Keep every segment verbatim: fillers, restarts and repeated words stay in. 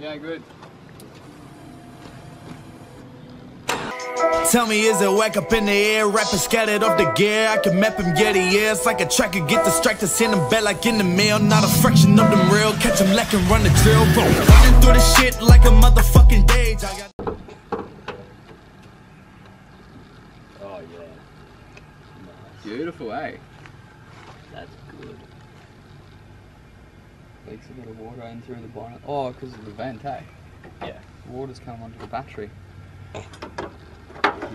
Yeah, good. Tell me, is it whack up in the air? Rapping scattered off the gear. I can map him, yeah, the air. It's like a tracker, get distracted, send him back like in the mail. Not a fraction of them real. Catch him lacking, run the drill, bro. Running through the shit like a motherfucking dage. I got. Oh, yeah. Nice. Beautiful, eh? That's good. Leaks a bit of water in through the bonnet. Oh, because of the vent, eh? Yeah. The water's come onto the battery.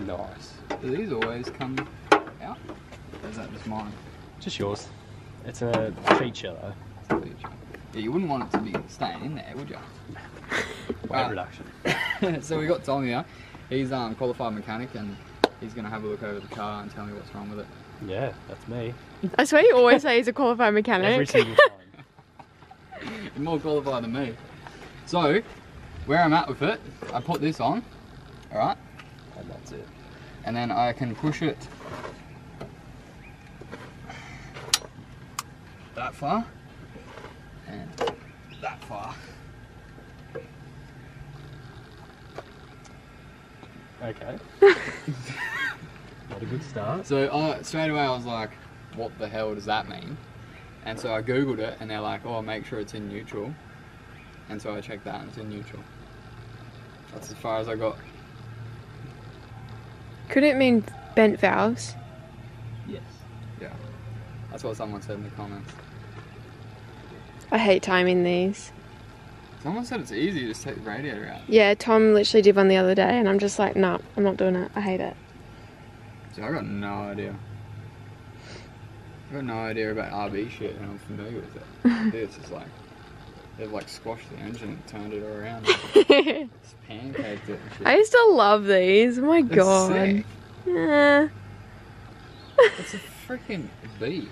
Nice. Do these always come out? Or is that just mine? Just yours. It's a feature though. It's a feature. Yeah, you wouldn't want it to be staying in there, would you? Weight uh, reduction. So we got Tom here. He's um qualified mechanic and he's gonna have a look over the car and tell me what's wrong with it. Yeah, that's me. I swear you always say he's a qualified mechanic. Every single time. You're more qualified than me. So where I'm at with it, I put this on, alright? And that's it. And then I can push it that far and that far. Okay. Not a good start. So I, straight away I was like, what the hell does that mean? And so I googled it and they're like, oh, make sure it's in neutral. And so I checked that and it's in neutral. That's as far as I got. Could it mean bent valves? Yes. Yeah. That's what someone said in the comments. I hate timing these. Someone said it's easy, just take the radiator out. Yeah, Tom literally did one the other day and I'm just like, no, nah, I'm not doing it. I hate it. See, I got no idea. I got no idea about R B shit and I'm familiar with it. It's just like, they've like squashed the engine and turned it all around. It's pancaked it. I used to love these. Oh my They're god. Sick. Yeah. It's a freaking beast.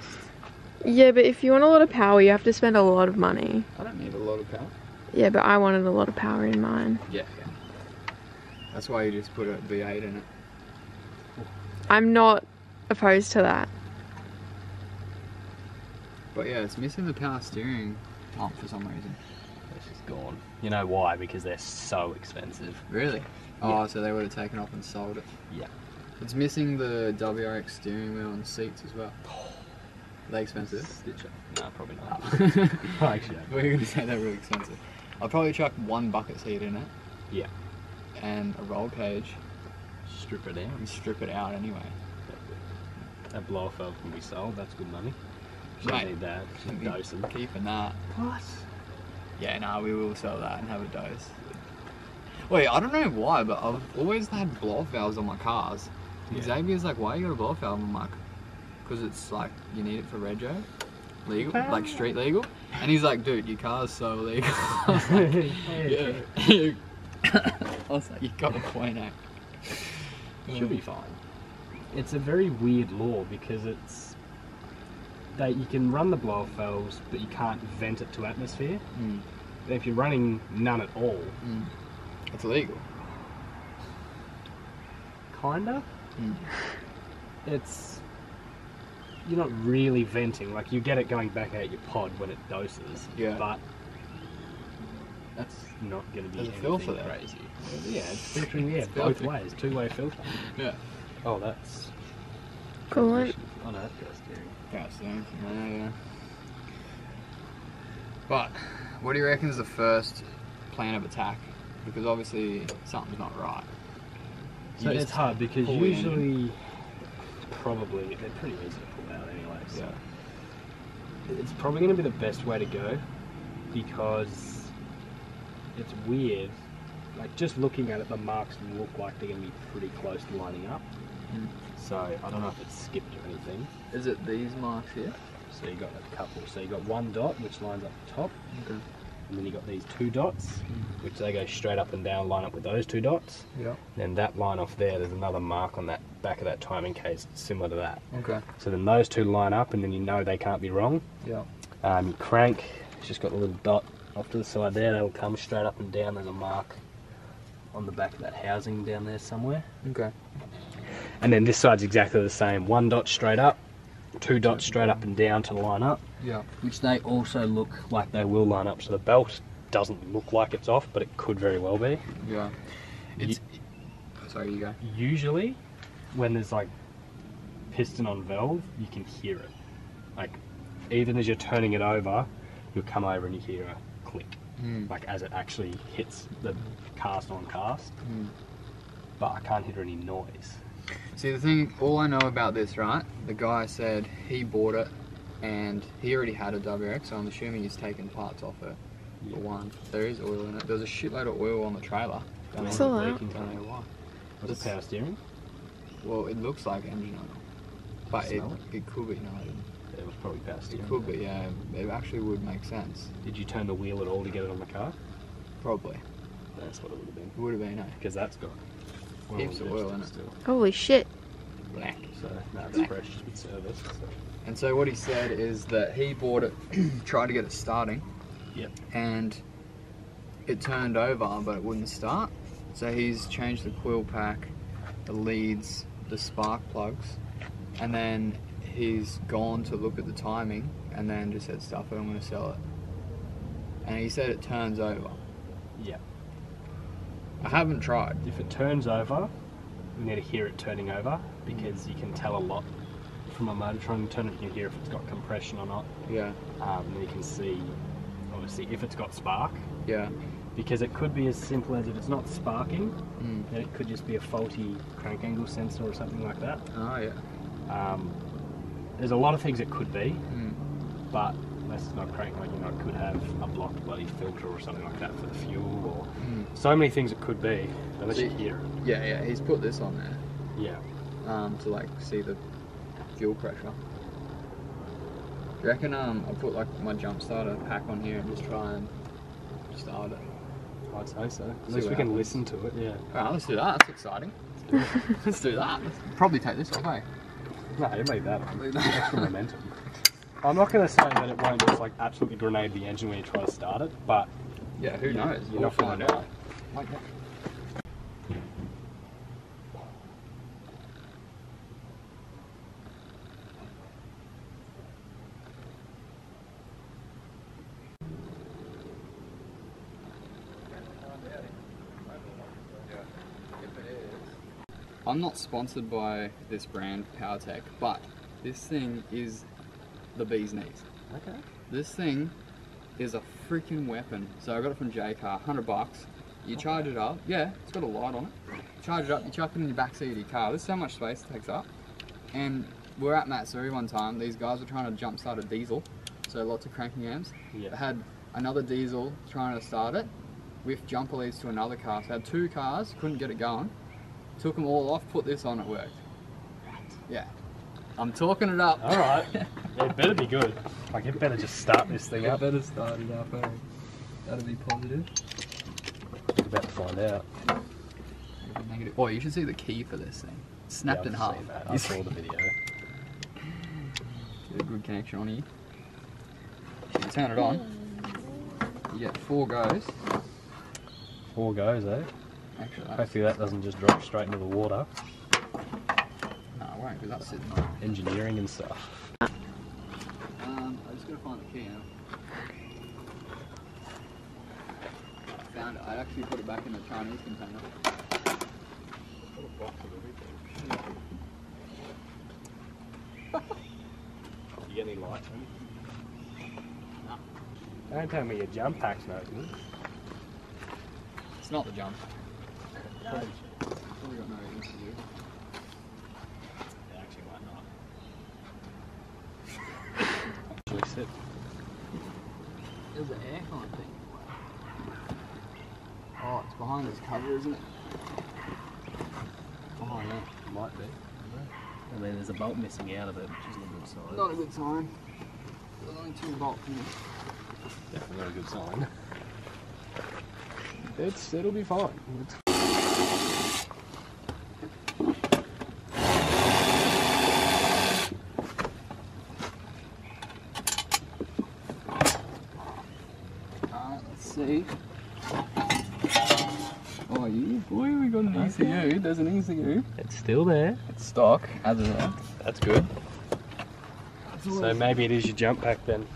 Yeah, but if you want a lot of power, you have to spend a lot of money. I don't need a lot of power. Yeah, but I wanted a lot of power in mine. Yeah, yeah. That's why you just put a V eight in it. I'm not opposed to that. But yeah, it's missing the power steering. Oh, for some reason. It's just gone. You know why? Because they're so expensive. Really? Oh, yeah. So they would have taken off and sold it. Yeah. It's missing the W R X steering wheel and seats as well. Are they expensive? Stitcher. No, probably not. Actually, we were going to say they're really expensive. I'll probably chuck one bucket seat in it. Yeah. And a roll cage. Strip it out. And strip it out anyway. That blow off can be sold. That's good money. Should right. Need that. Should dose them. Keeping that. What? Yeah, no, nah, we will sell that and have a dose. Wait, I don't know why, but I've always had blow-off valves on my cars. Yeah. Xavier's like, why you got a blow-off valve? I'm like, because it's like, you need it for rego. Legal, like street legal. And he's like, dude, your car's so illegal. I was like, yeah. I was like, you got a point, eh? Should be fine. It's a very weird law because it's... that you can run the blow-off valves, but you can't vent it to atmosphere. Mm. And if you're running none at all, mm. It's illegal. Kinda. Mm. It's you're not really venting. Like you get it going back out your pod when it doses. Yeah. But that's not going to be filter crazy. Yeah, it's filtering yeah, both ways, two-way filter. Yeah. Oh, that's cool. Right? Oh no, that's good steering. Yeah, yeah, yeah. But what do you reckon is the first plan of attack? Because obviously something's not right. So it's hard because usually, probably they're pretty easy to pull out anyway. So yeah. It's probably going to be the best way to go because it's weird. Like just looking at it, the marks look like they're going to be pretty close to lining up. Mm. So I don't know if it's skipped or anything. Is it these marks here? So you got a couple. So you got one dot which lines up the top, okay. And then you got these two dots, mm. Which they go straight up and down, line up with those two dots. Yeah. Then that line off there, there's another mark on that back of that timing case similar to that. Okay. So then those two line up, and then you know they can't be wrong. Yeah. Um, you crank. It's just got a little dot off to the side there. That'll come straight up and down. There's a mark on the back of that housing down there somewhere. Okay. And then this side's exactly the same. One dot straight up, two dots straight up and down to line up. Yeah. Which they also look like they will line up. So the belt doesn't look like it's off, but it could very well be. Yeah. It's, you, sorry, you go. Usually, when there's like piston on valve, you can hear it. Like, even as you're turning it over, you'll come over and you hear a click. Mm. Like, as it actually hits the cast on cast. Mm. But I can't hear any noise. See, the thing, all I know about this, right, the guy said he bought it and he already had a W R X, so I'm assuming he's taken parts off it. Yeah. For one, there is oil in it. There's a shitload of oil on the trailer. That's a lot. Don't know why. Was it's, it power steering? Well, it looks like engine oil. But it, it could be, no, it, it was probably power steering. It could be, yeah. It actually would make sense. Did you turn the wheel at all to get it on the car? Probably. That's what it would have been. It would have been, eh? Because that's got heaps of oil in it. Still. Holy shit. Black. So, no, it's Black. fresh, it's been serviced. So. And so what he said is that he bought it, tried to get it starting. Yep. And it turned over, but it wouldn't start. So he's changed the coil pack, the leads, the spark plugs, and then he's gone to look at the timing and then just said, stuff it, I'm going to sell it. And he said it turns over. Yeah. I haven't tried. If it turns over, you need to hear it turning over, because you can tell a lot from a motor trying to turn it. You can hear if it's got compression or not. Yeah. Um, and you can see, obviously, if it's got spark. Yeah. Because it could be as simple as, if it's not sparking, mm. then it could just be a faulty crank angle sensor or something like that. Oh, yeah. Um, there's a lot of things it could be, mm. but unless it's not crank, like, you know, it could have a blocked bloody filter or something like that for the fuel, or mm. so many things it could be, unless so you hear it. Yeah, yeah, he's put this on there. Yeah. Um, to like see the fuel pressure. Do you reckon um, I'll put like my jump starter pack on here and just try and start it? I'd say so. At least we can happens. listen to it, yeah. Alright, let's do that, that's exciting. Let's do, let's do that. Let's probably take this off, eh? No, it made that on. Extra momentum. I'm not going to say that it won't just like absolutely grenade the engine when you try to start it, but yeah, who knows? You're not going to know. Like that. I'm not sponsored by this brand, PowerTech, but this thing is the bee's knees. Okay. This thing is a freaking weapon. So I got it from JCar, a hundred bucks. You okay. charge it up. Yeah, it's got a light on it. You charge it up, you chuck it in your back seat of your car. This is how much space it takes up. And we were at Matsuri one time. These guys were trying to jump start a diesel, so lots of cranking amps. Yeah. They had another diesel trying to start it with jumper leads to another car. So they had two cars, couldn't get it going. Took them all off, put this on, it worked. Yeah. I'm talking it up. Alright. It better be good. Like, it better just start this thing it up. It better start it up, eh? That'd be positive. We're about to find out. Negative. Oh, you should see the key for this thing. It's snapped yeah, in half. That. I saw the video. Get a good connection on here. You can turn it on. You get four goes. Four goes, eh? Actually, hopefully that doesn't just drop straight into the water. No, it won't, because that's it. Engineering and stuff. Um, I just got to find the key now. I found it. I actually put it back in the Chinese container. You get any light? No. Don't tell me your jump pack's no good. It's not the jump. No. Probably got no ears to do. Yeah, actually, why not? Actually, sit. There's an aircon thing. Oh, it's behind this cover, isn't it? Oh, yeah. It might be. And then there's a bolt missing out of it, which isn't a good sign. Not a good sign. There's only two bolts in this. Definitely not a good sign. It's, it'll be fine. It's E C U, there's an E C U. It's still there. It's stock. As of now. That's good. So maybe it is your jump pack then.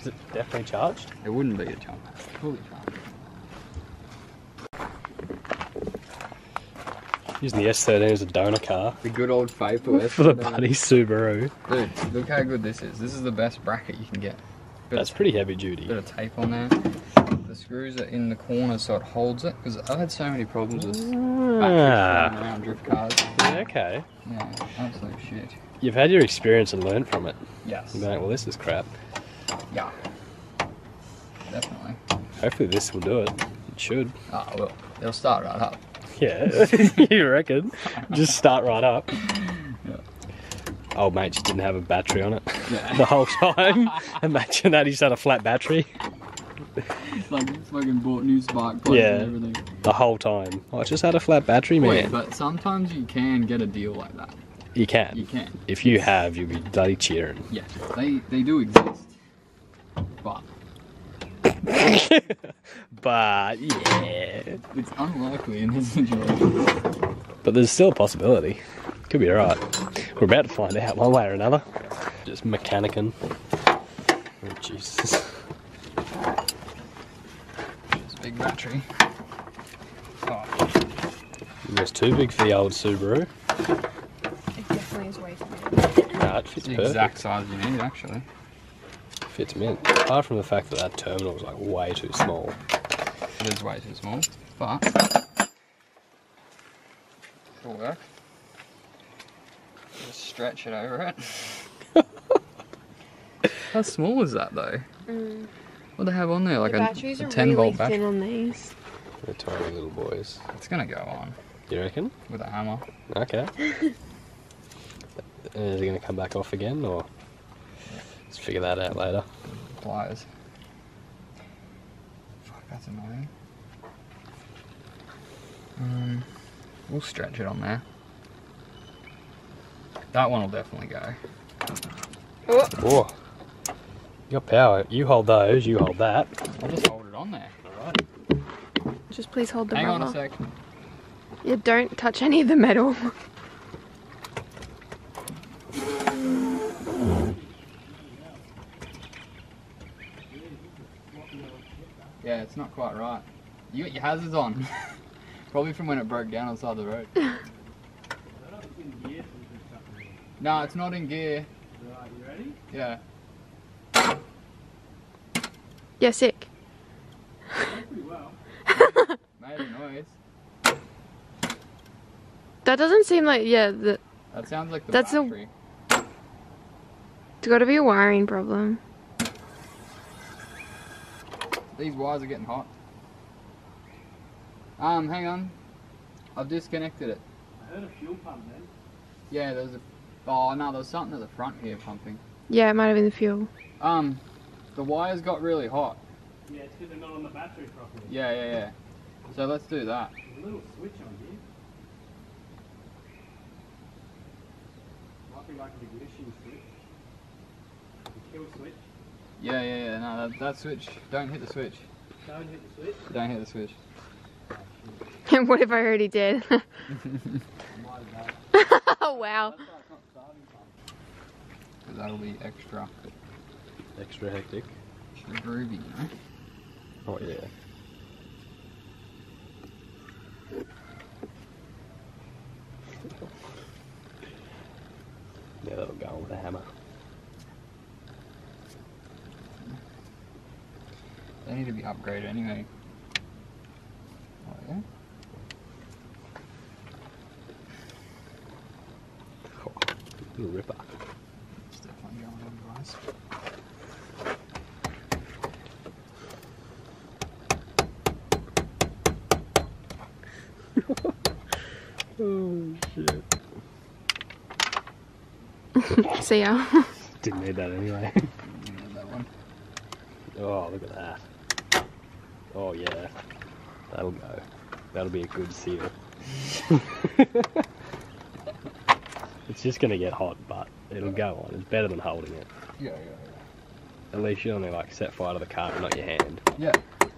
Is it definitely charged? It wouldn't be a jump pack. It's fully charged. Using the S thirteen as a donor car. The good old faithful S thirteen. For the bloody Subaru. Dude, look how good this is. This is the best bracket you can get. Bit That's pretty heavy duty. Bit of tape on there. The screws are in the corner so it holds it. Because I've had so many problems with ah. around drift cars. Yeah, okay. Yeah, absolute shit. You've had your experience and learned from it. Yes. You're like, well, this is crap. Yeah. Definitely. Hopefully this will do it. It should. Ah, it will. It'll start right up. Yeah, you reckon? Just start right up. Yeah. Old mate just didn't have a battery on it yeah. the whole time. Imagine that, he just had a flat battery. It's like it's fucking bought new spark plugs yeah. and everything. The whole time. Oh, I just had a flat battery, man. Wait, but sometimes you can get a deal like that. You can. You can. If you have, you'll be bloody cheering. Yeah, they, they do exist. But... but yeah, it's unlikely in this situation. But there's still a possibility. Could be alright. We're about to find out one way or another. Just mechanicking. Oh Jesus! This big battery. Oh. It's too big for the old Subaru. It definitely is way too big. Nah, it fits perfect. The exact size you need, actually. Fits mint. Apart from the fact that that terminal is like way too small. It is way too small, but it'll work. Just stretch it over it. How small is that though? Mm. What do they have on there? Like the batteries a, a ten are really volt battery. Thin on these. They're tiny little boys. It's gonna go on. You reckon? With a hammer. Okay. Is it gonna come back off again or? Let's figure that out later. Pliers. Fuck, that's annoying. Um, we'll stretch it on there. That one will definitely go. Oh. Oh. You got power. You hold those, you hold that. I'll just hold it on there. Alright. Just please hold the Hang rubber. on a sec. Yeah, don't touch any of the metal. Yeah, it's not quite right. You got your hazards on. Probably from when it broke down on the side of the road. No, it's not in gear. Right, you ready? Yeah. Yeah, sick. Pretty well. Made a noise. That doesn't seem like, yeah. The, that sounds like the that's battery. A, it's got to be a wiring problem. These wires are getting hot. Um, hang on. I've disconnected it. I heard a fuel pump then. Yeah, there was a... Oh, no, there was something at the front here pumping. Yeah, it might have been the fuel. Um, the wires got really hot. Yeah, it's because they're not on the battery properly. Yeah, yeah, yeah. So let's do that. There's a little switch on here. Might be like an ignition switch. A kill switch. Yeah, yeah, yeah, no, that, that switch, don't hit the switch. Don't hit the switch? Don't hit the switch. And what if I already did? Oh, wow. Because that'll be extra. Extra hectic. Extra groovy, you know? Oh, yeah. Yeah, that'll go with a hammer. They need to be upgraded anyway. Oh, yeah. Oh, little ripper. It's definitely going on, guys. Oh shit. See ya. Didn't need that anyway. Didn't need that one. Oh, look at that. Oh yeah, that'll go. That'll be a good seal. It's just gonna get hot, but it'll go on. It's better than holding it. Yeah, yeah, yeah. At least you only like set fire to the car, but not your hand. Yeah,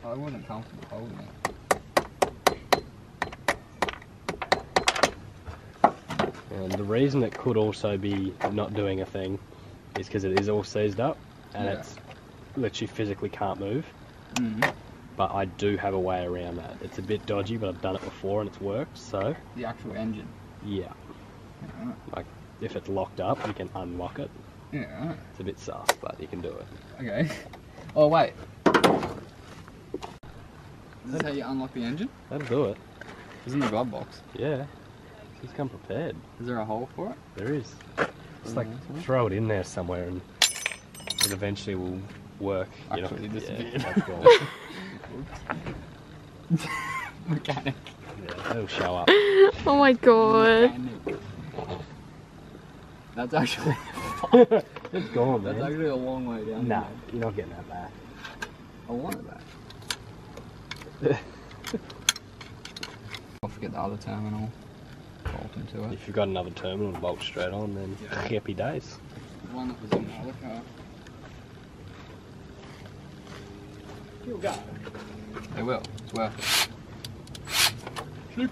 I wasn't comfortable holding it. And the reason it could also be not doing a thing is because it is all seized up and yeah. it's literally physically can't move. Mm-hmm. but I do have a way around that. It's a bit dodgy, but I've done it before and it's worked, so... The actual engine? Yeah. Yeah. Like, if it's locked up, you can unlock it. Yeah. It's a bit sus, but you can do it. Okay. Oh, wait. Is this how you unlock the engine? That'll do it. It's in the glove box. Yeah. He's come prepared. Is there a hole for it? There is. Just like, throw it in there somewhere and it eventually will work. You actually, know, yeah, mechanic. Yeah, it'll show up. Oh my god. Mechanic. That's actually... It's gone, man. That's actually a long way down. Nah, there. You're not getting that back. I want it back. I'll forget the other terminal. Bolt into it. If you've got another terminal to bolt straight on, then yeah. Happy days. The one that was in the other car. You'll go. They will. It's worth it. Shoot.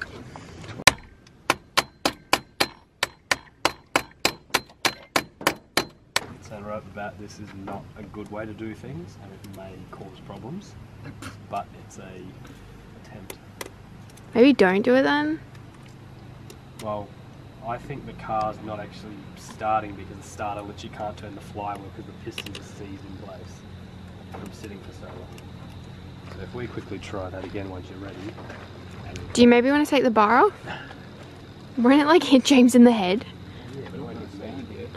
So right about this is not a good way to do things, and it may cause problems, but it's a attempt. Maybe don't do it then. Well, I think the car's not actually starting because the starter literally can't turn the flywheel because the piston is seized in place from sitting for so long. So if we quickly try that again once you're ready. Do you maybe want to take the bar off? Won't it like hit James in the head? Yeah, but it won't get banned yet.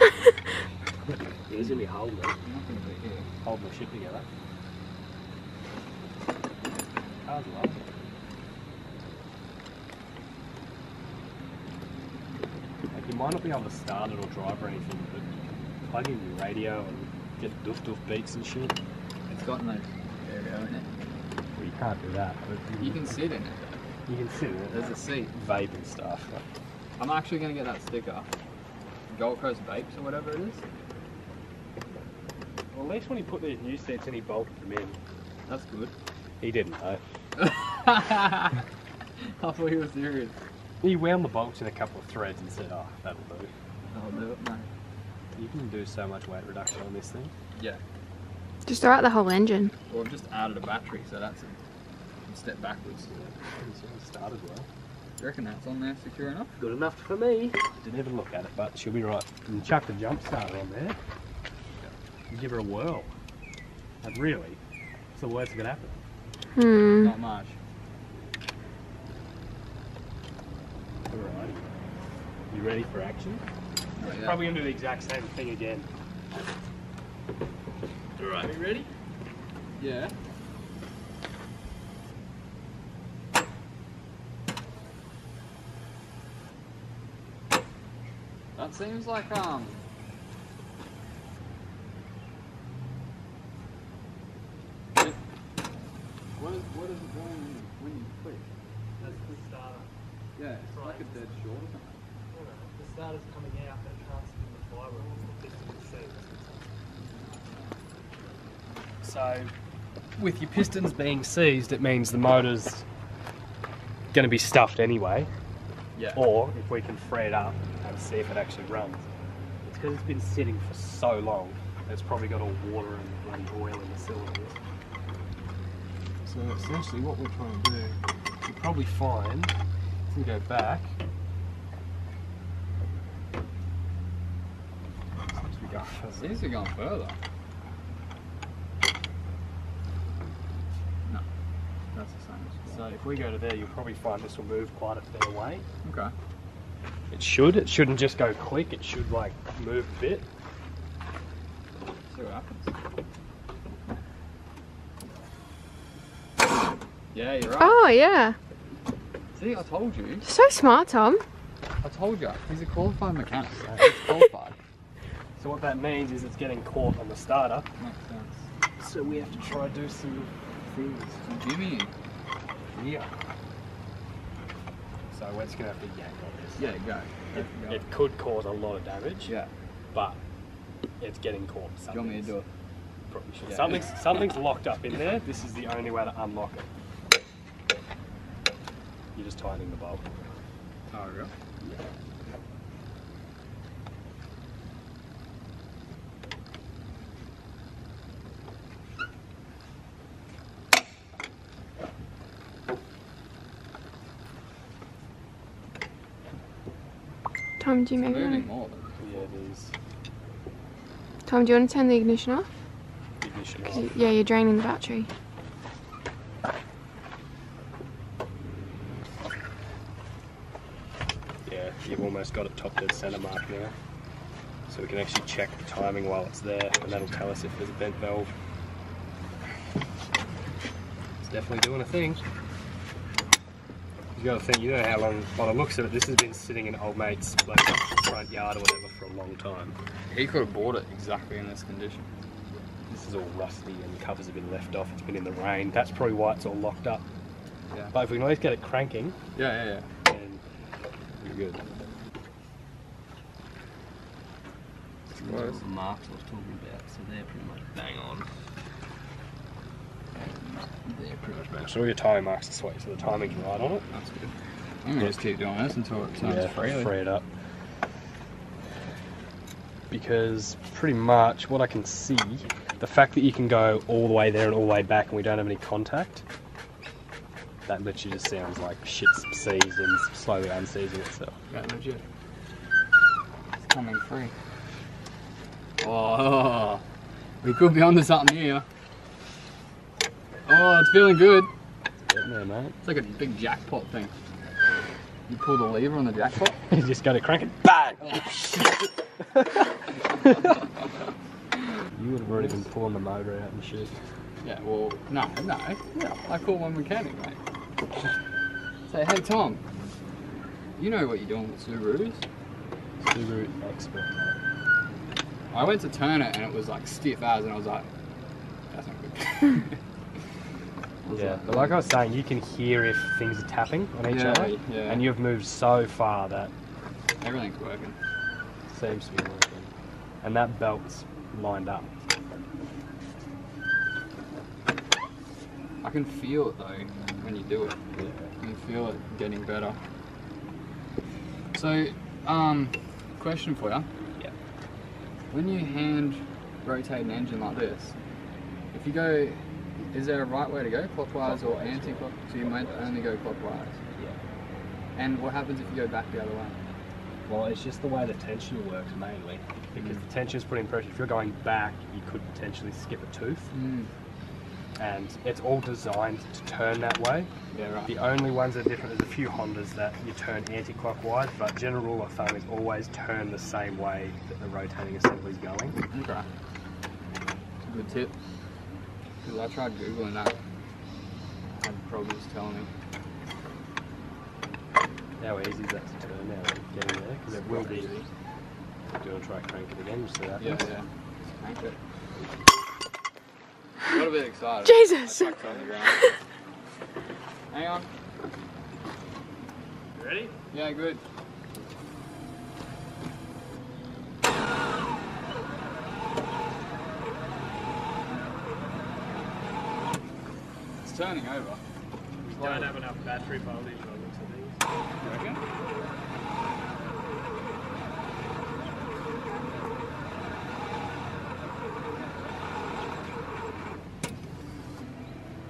It is going to be holding it. Holding the ship together. Cars love it. You might not be able to start it or drive or anything, but you plug in your radio and get doof doof beats and shit. It's got no stereo in it. Well, you can't do that. But you, you can sit in it though. You can sit in it. There's a seat. Vape and stuff. Right? I'm actually going to get that sticker. Gold Coast Vapes or whatever it is. Well, at least when he put these new seats in, he bolted them in. That's good. He didn't though. I thought he was serious. He wound the bolts in a couple of threads and said, oh, that'll do. That'll do it, mate. You can do so much weight reduction on this thing. Yeah. Just throw out the whole engine. Or just added a battery, so that's a step backwards. Yeah. Started well. You reckon that's on there secure enough? Good enough for me. Didn't even look at it, but she'll be right. And chuck the jump starter on there. And give her a whirl. But really, it's the worst that could happen. Hmm. Not much. Alrighty. You ready for action? Oh, yeah. Probably going to do the exact same thing again. Alright, are you ready? Yeah. That seems like, um... It, what is, what is it doing when you click? That's the starter. Yeah, it's right. Like a dead short or something. Yeah, the starter's coming out and it can't spin the flywheel the piston is seized. So, with your pistons being seized, it means the motor's going to be stuffed anyway. Yeah. Or, if we can free it up and see if it actually runs. It's because it's been sitting for so long, it's probably got all water and oil in the cylinders. So, essentially what we're trying to do, you'll probably find... If we go back, we go further. Seems to be going further. No, that's the same. So if we go to there, you'll probably find this will move quite a fair way. Okay. It should. It shouldn't just go click. It should like move a bit. See what happens. Yeah, you're right. Oh yeah. See, I told you. You're so smart, Tom. I told you. He's a qualified mechanic. So he's qualified. So what that means is it's getting caught on the starter. Makes sense. So we have to try to do some things. Jimmy. Yeah. So we're just going to have to yank on this. Yeah, go. It, go. It could cause a lot of damage. Yeah. But it's getting caught. Do you want me to do it? Probably should. Yeah. Something's, something's locked up in there. This is the only way to unlock it. You're just tightening the bolt. Oh, really? Yeah. Tom, do you make it? Yeah, it is. Tom, do you want to turn the ignition off? Ignition off. Yeah, you're draining the battery. Yeah, you've almost got it top dead centre mark now. So we can actually check the timing while it's there, and that'll tell us if there's a bent valve. It's definitely doing a thing. You got to think, you know how long, by the looks of it, this has been sitting in old mate's like, front yard or whatever for a long time. He could have bought it exactly in this condition. This is all rusty and the covers have been left off, it's been in the rain. That's probably why it's all locked up. Yeah. But if we can at least get it cranking, yeah, yeah, yeah. Then we're good. It's the little marks I was talking about, so they're pretty much bang on. Yeah, pretty much bang. So all your timing marks this way, so the timing's right on it. That's good. I'm gonna just keep doing this until it turns yeah, freely. Free it up. Because pretty much what I can see, the fact that you can go all the way there and all the way back and we don't have any contact, that literally just sounds like shit's seized and slowly unseizing itself. Right, legit. It's coming free. Oh, oh, we could be onto something here. Oh, it's feeling good. It's getting there, mate. It's like a big jackpot thing. You pull the lever on the jackpot. You just got to crank it. Bang! Oh, shit. You would have already been pulling the motor out and shit. Yeah, well, no, no. Yeah, I call one mechanic, mate. Say, hey, Tom, you know what you're doing with Subarus? Subaru expert. I went to turn it and it was like stiff as, and I was like, that's not good. Yeah, but like I was saying, you can hear if things are tapping on each yeah, other, yeah. And you've moved so far that everything's working. Seems to be working, and that belt's lined up. I can feel it though when you do it. Yeah. I can feel it getting better. So, um, question for you. Yeah. When you hand rotate an engine like this, if you go. Is there a right way to go, clockwise, clockwise or anti-clockwise? So you might only go clockwise. Yeah. And what happens if you go back the other way? Well, it's just the way the tension works mainly, because mm. the tension's putting pressure. If you're going back, you could potentially skip a tooth. Mm. And it's all designed to turn that way. Yeah, right. The only ones that are different, there's a few Hondas that you turn anti-clockwise, but general rule of thumb is always turn the same way that the rotating assembly's going. Okay. Good tip. Because I tried Googling that, I had problems telling me. How easy is that to turn now getting there? Because it will be easy. Do you want to try crank it again? So that yeah, happens. Yeah. Just crank it. I'm a little bit excited. Jesus! I tucked on the ground. Hang on. You ready? Yeah, good. Turning over. We Slowly. Don't have enough battery voltage by the looks of these. You reckon?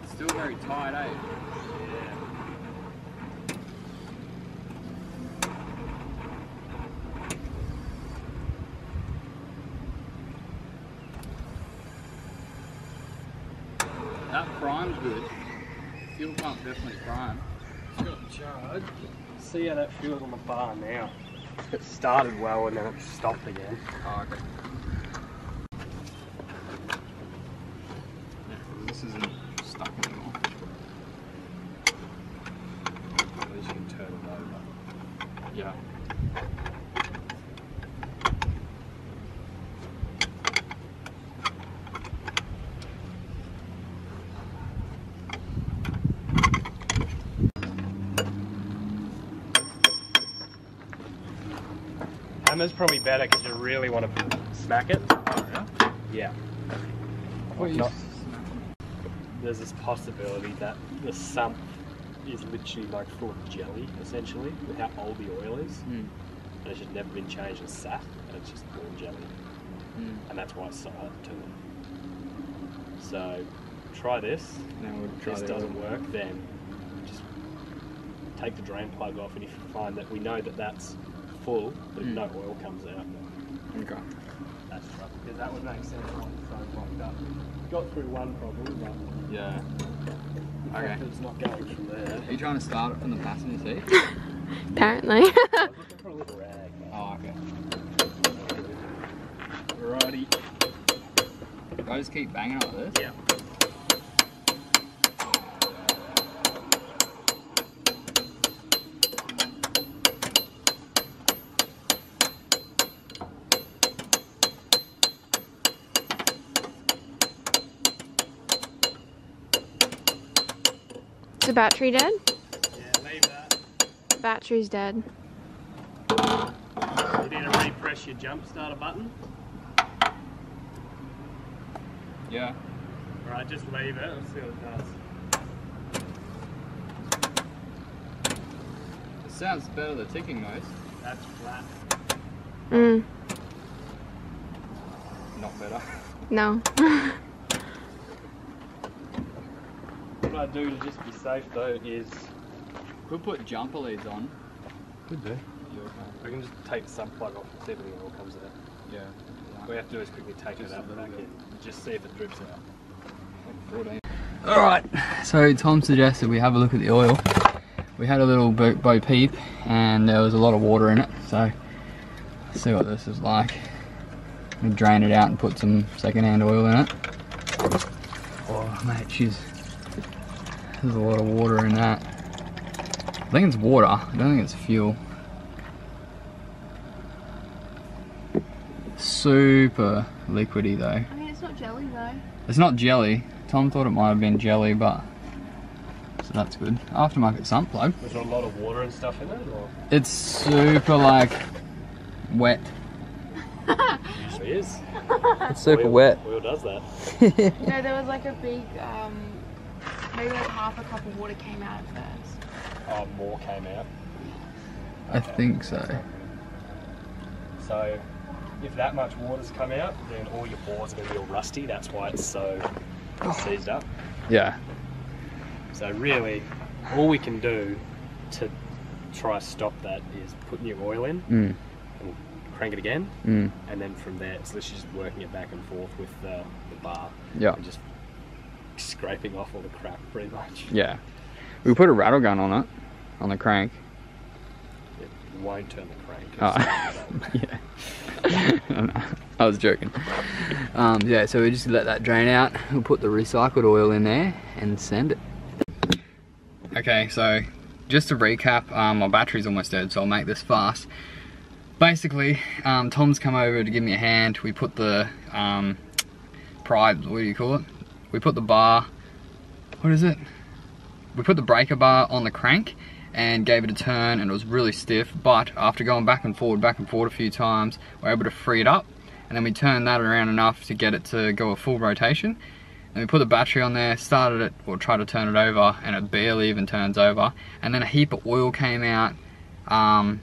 It's still very tight, eh? Yeah. That prime's good. Fuel pump definitely prime. It's got a charge. See how that fuel's on the bar now. It started well and then it stopped again. Oh, okay. Yeah, this isn't stuck anymore. At least you can turn it over. Yeah. Hammer's probably better because you really want to smack it. Yeah. Yeah. What not, there's this possibility that the sump is literally like full of jelly, essentially, with how old the oil is, mm. and it's just never been changed as sap, and it's just full of jelly, mm. and that's why it's solid to it. So try this. No, we'll try if this doesn't oil. work, then just take the drain plug off, and if you find that we know that that's full, but mm. no oil comes out. Okay. That's tough, because that would make sense why it's so blocked up. Got through one problem, but yeah. Okay. It's not going from there. Are you trying to start it from the passenger seat? Apparently. I was looking for a little rag. Oh, okay. Alrighty. Do I just keep banging on like this? Yeah. Is the battery dead? Yeah, leave that. The battery's dead. You need to repress your jump starter button. Yeah. Alright, just leave it and see what it does. It sounds better than ticking noise. That's flat. Mm. Not better. No. What I do to just be safe though is could put jumper leads on. Could do. I can just take the sub plug off and see if anything all comes out. Yeah. What we have to do is quickly take just it out back in, just see if it drips out. Like Alright, so Tom suggested we have a look at the oil. We had a little bo, bo peep and there was a lot of water in it, so let's see what this is like. We drain it out and put some secondhand oil in it. Oh mate, she's there's a lot of water in that. I think it's water, I don't think it's fuel. Super liquidy though. I mean, it's not jelly though. It's not jelly. Tom thought it might have been jelly, but so that's good. Aftermarket sump plug. There's a lot of water and stuff in it, or? It's super like wet. It is. It's super oil, wet. Oil does that. You know, there was like a big um maybe like half a cup of water came out at first. Oh, more came out? Okay. I think so. So, if that much water's come out, then all your bores are going to be all rusty. That's why it's so oh. seized up. Yeah. So really, all we can do to try to stop that is put new oil in, mm. and crank it again, mm. and then from there, it's literally just working it back and forth with the, the bar. Yeah. And just scraping off all the crap pretty much. Yeah. We put a rattle gun on it, on the crank. It won't turn the crank. Oh. Yeah. I don't know. I was joking. Um, yeah, so we just let that drain out. We'll put the recycled oil in there and send it. Okay, so just to recap, um, my battery's almost dead, so I'll make this fast. Basically, um, Tom's come over to give me a hand. We put the um, pride, what do you call it? We put the bar, what is it? We put the breaker bar on the crank and gave it a turn, and it was really stiff, but after going back and forward, back and forward a few times, we were able to free it up, and then we turned that around enough to get it to go a full rotation. And we put the battery on there, started it, or tried to turn it over, and it barely even turns over. And then a heap of oil came out. Um,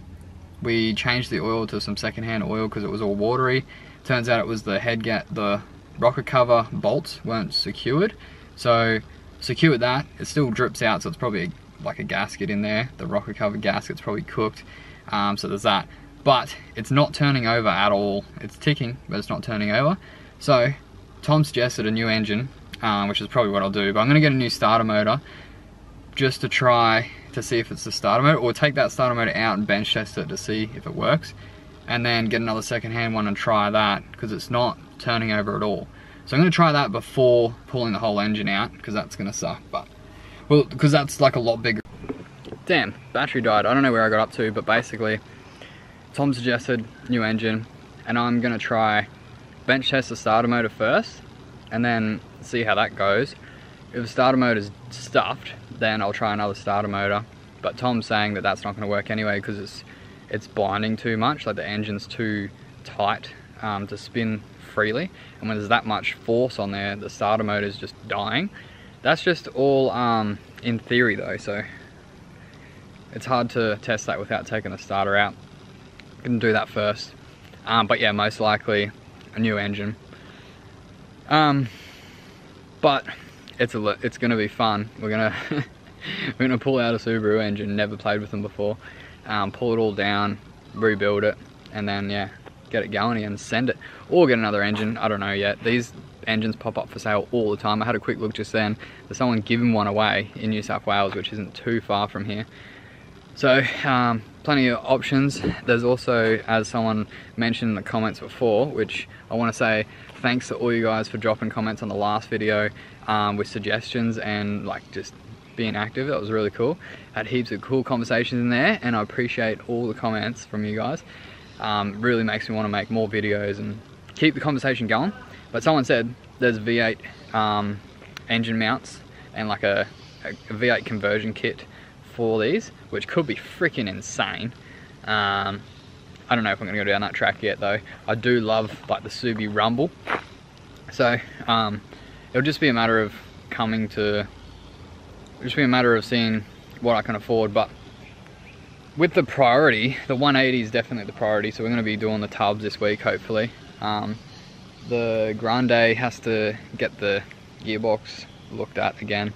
we changed the oil to some secondhand oil because it was all watery. Turns out it was the head gap, the rocker cover bolts weren't secured, so secured that. It still drips out, so it's probably like a gasket in there. The rocker cover gasket's probably cooked, um, so there's that. But it's not turning over at all. It's ticking, but it's not turning over. So Tom suggested a new engine, um, which is probably what I'll do, but I'm gonna get a new starter motor just to try to see if it's the starter motor, or take that starter motor out and bench test it to see if it works, and then get another secondhand one and try that, because it's not turning over at all. So I'm going to try that before pulling the whole engine out, because that's going to suck, but well, because that's like a lot bigger. Damn, battery died. I don't know where I got up to, but basically Tom suggested new engine, and I'm going to try bench test the starter motor first and then see how that goes. If the starter motor's stuffed, then I'll try another starter motor, but Tom's saying that that's not going to work anyway, because it's it's binding too much, like the engine's too tight um, to spin freely, and when there's that much force on there, the starter motor is just dying. That's just all um, in theory though, so it's hard to test that without taking the starter out. Couldn't do that first, um, but yeah, most likely a new engine. Um, but it's a it's gonna be fun. We're gonna we're gonna pull out a Subaru engine, never played with them before. Um, pull it all down, rebuild it, and then yeah, get it going and send it, or get another engine. I don't know yet. These engines pop up for sale all the time. I had a quick look just then. There's someone giving one away in New South Wales, which isn't too far from here. So um, plenty of options. There's also, as someone mentioned in the comments before, which I want to say thanks to all you guys for dropping comments on the last video um, with suggestions and like just being active. That was really cool. Had heaps of cool conversations in there, and I appreciate all the comments from you guys. Um, really makes me want to make more videos and keep the conversation going. But someone said there's V eight um, engine mounts and like a, a V eight conversion kit for these, which could be freaking insane. Um, I don't know if I'm gonna go down that track yet though. I do love like the Subi rumble. So um, it'll just be a matter of coming to, it'll just be a matter of seeing what I can afford. But with the priority, the one eighty is definitely the priority. So we're gonna be doing the tubs this week, hopefully. Um, The Grande has to get the gearbox looked at again.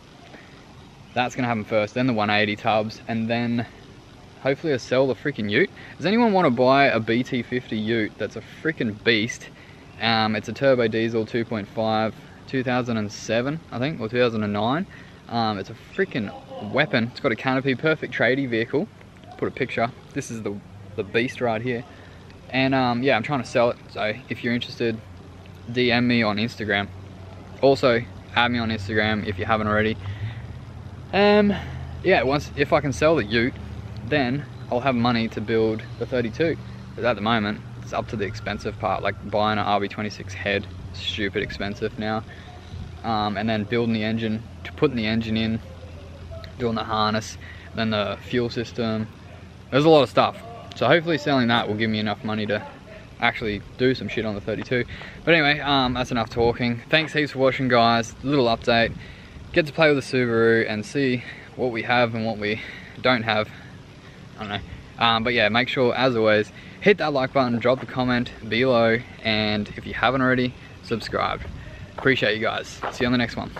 That's gonna happen first, then the one eighty tubs, and then hopefully I sell the freaking ute. Does anyone want to buy a B T fifty ute? That's a freaking beast. Um, it's a turbo diesel two point five, two thousand seven, I think, or two thousand nine. Um, it's a freaking weapon. It's got a canopy, perfect tradie vehicle. Put a picture. This is the, the beast right here. And um, yeah, I'm trying to sell it. So if you're interested, D M me on Instagram. Also, add me on Instagram if you haven't already. Um, yeah, once if I can sell the ute, then I'll have money to build the thirty-two. But at the moment, it's up to the expensive part, like buying an R B twenty-six head, stupid expensive now. Um, and then building the engine, to putting the engine in, doing the harness, then the fuel system. There's a lot of stuff. So hopefully selling that will give me enough money to actually do some shit on the thirty-two. But anyway, um, that's enough talking. Thanks heaps for watching, guys. Little update. Get to play with the Subaru and see what we have and what we don't have. I don't know. Um, but yeah, make sure, as always, hit that like button, drop a comment below, and if you haven't already, subscribe. Appreciate you guys. See you on the next one.